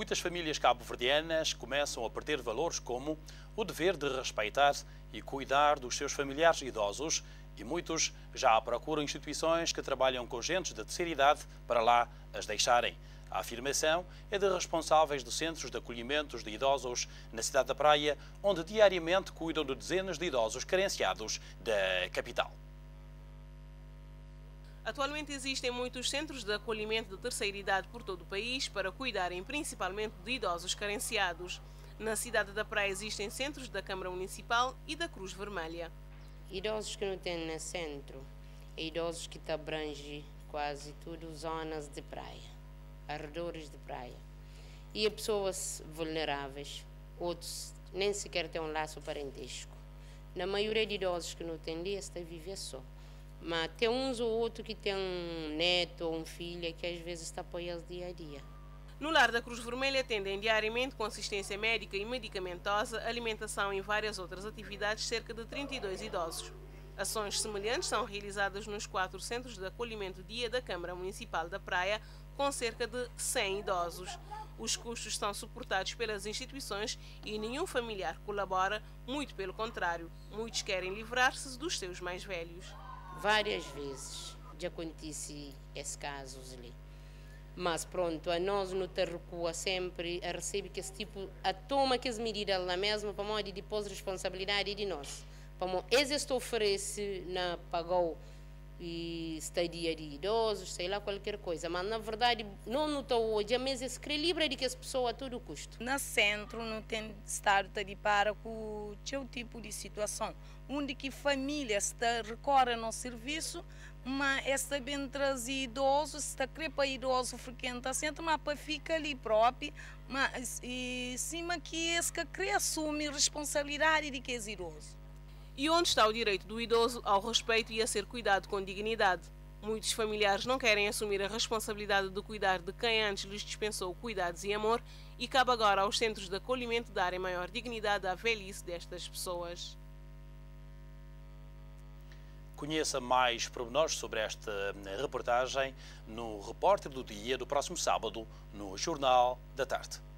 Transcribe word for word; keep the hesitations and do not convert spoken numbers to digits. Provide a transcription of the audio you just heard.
muitas famílias cabo-verdianas começam a perder valores como o dever de respeitar e cuidar dos seus familiares idosos e muitos já procuram instituições que trabalham com gentes da terceira idade para lá as deixarem. A afirmação é de responsáveis de centros de acolhimentos de idosos na cidade da Praia, onde diariamente cuidam de dezenas de idosos carenciados da capital. Atualmente existem muitos centros de acolhimento de terceira idade por todo o país para cuidarem principalmente de idosos carenciados. Na cidade da Praia existem centros da Câmara Municipal e da Cruz Vermelha. Idosos que não têm no centro, idosos que te abrangem quase tudo, zonas de praia, arredores de praia. E pessoas vulneráveis, outros nem sequer têm um laço parentesco. Na maioria de idosos que não têm dia, está a viver só. Mas tem uns ou outro que tem um neto ou um filho que às vezes está a apoiar dia a dia. No lar da Cruz Vermelha atendem diariamente com assistência médica e medicamentosa, alimentação e várias outras atividades cerca de trinta e dois idosos. Ações semelhantes são realizadas nos quatro centros de acolhimento dia da Câmara Municipal da Praia, com cerca de cem idosos. Os custos são suportados pelas instituições e nenhum familiar colabora, muito pelo contrário. Muitos querem livrar-se dos seus mais velhos. Várias vezes já acontece esse caso ali. Mas pronto, a nós não te recua sempre, a recebe que esse tipo, a toma que as medidas lá mesmo, para nós, e depois a responsabilidade é de nós. Para nós, existe oferece na pagou e estadia de idosos, sei lá, qualquer coisa. Mas na verdade, não notou hoje, mas esse crê livre de que as pessoas a todo custo. No centro não tem estado de para com o seu tipo de situação, onde que famílias recorrem ao serviço, mas está bem trazido idoso, está crepa idoso frequenta centro, mas para fica ali próprio, mas e cima que esse que crê assume responsabilidade de que é idoso. E onde está o direito do idoso ao respeito e a ser cuidado com dignidade? Muitos familiares não querem assumir a responsabilidade de cuidar de quem antes lhes dispensou cuidados e amor e cabe agora aos centros de acolhimento darem maior dignidade à velhice destas pessoas. Conheça mais pormenores sobre esta reportagem no Repórter do Dia do próximo sábado, no Jornal da Tarde.